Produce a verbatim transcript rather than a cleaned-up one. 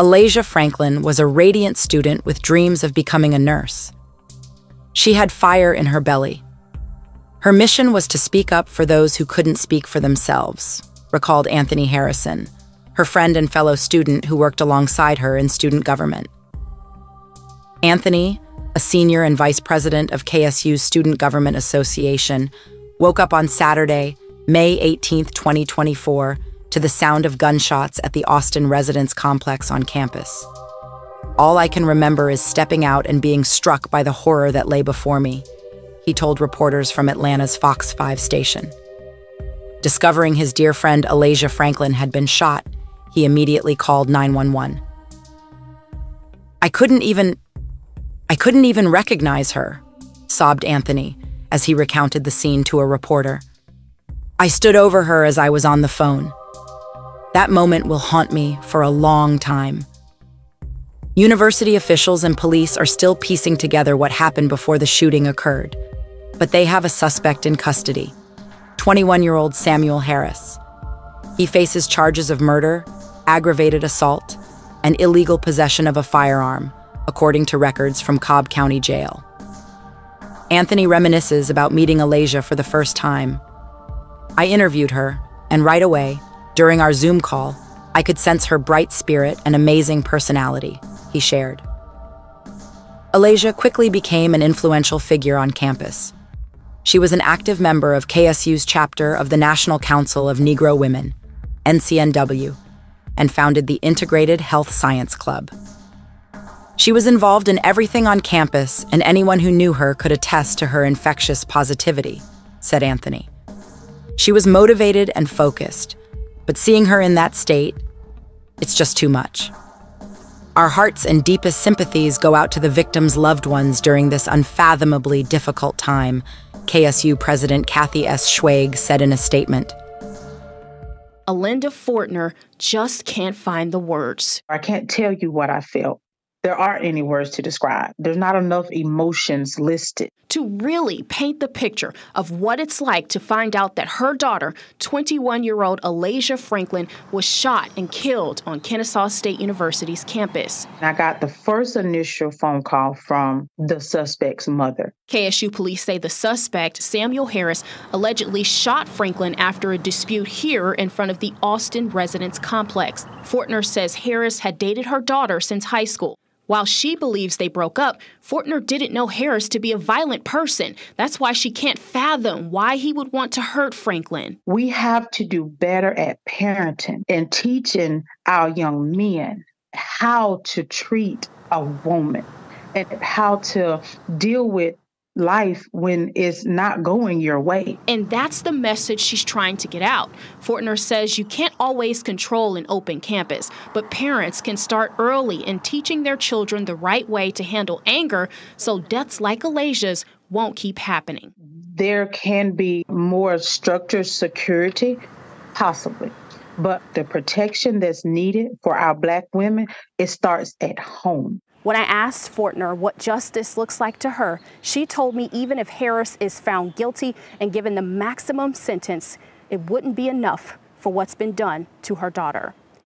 Alasia Franklin was a radiant student with dreams of becoming a nurse. She had fire in her belly. Her mission was to speak up for those who couldn't speak for themselves, recalled Anthony Harrison, her friend and fellow student who worked alongside her in student government. Anthony, a senior and vice president of K S U's Student Government Association, woke up on Saturday, May eighteenth, twenty twenty-four, to the sound of gunshots at the Austin Residence Complex on campus. "All I can remember is stepping out and being struck by the horror that lay before me," he told reporters from Atlanta's Fox five station. Discovering his dear friend Alasia Franklin had been shot, he immediately called nine one one. I couldn't even, I couldn't even recognize her, sobbed Anthony, as he recounted the scene to a reporter. I stood over her as I was on the phone. That moment will haunt me for a long time. University officials and police are still piecing together what happened before the shooting occurred, but they have a suspect in custody, twenty-one-year-old Samuel Harris. He faces charges of murder, aggravated assault, and illegal possession of a firearm, according to records from Cobb County Jail. Anthony reminisces about meeting Alasia for the first time. I interviewed her, and right away, during our Zoom call, I could sense her bright spirit and amazing personality, he shared. Alasia quickly became an influential figure on campus. She was an active member of K S U's chapter of the National Council of Negro Women, N C N W, and founded the Integrated Health Science Club. She was involved in everything on campus, and anyone who knew her could attest to her infectious positivity, said Anthony. She was motivated and focused, but seeing her in that state, it's just too much. Our hearts and deepest sympathies go out to the victims' loved ones during this unfathomably difficult time, K S U President Kathy S. Schweig said in a statement. Alinda Fortner just can't find the words. I can't tell you what I felt. There aren't any words to describe. There's not enough emotions listed. To really paint the picture of what it's like to find out that her daughter, twenty-one-year-old Alasia Franklin, was shot and killed on Kennesaw State University's campus. I got the first initial phone call from the suspect's mother. K S U police say the suspect, Samuel Harris, allegedly shot Franklin after a dispute here in front of the Austin Residence Complex. Fortner says Harris had dated her daughter since high school. While she believes they broke up, Fortner didn't know Harris to be a violent person. That's why she can't fathom why he would want to hurt Franklin. We have to do better at parenting and teaching our young men how to treat a woman and how to deal with life when it's not going your way. And that's the message she's trying to get out. Fortner says you can't always control an open campus, but parents can start early in teaching their children the right way to handle anger so deaths like Alasia's won't keep happening. There can be more structured security, possibly, but the protection that's needed for our Black women, it starts at home. When I asked Fortner what justice looks like to her, she told me even if Harris is found guilty and given the maximum sentence, it wouldn't be enough for what's been done to her daughter.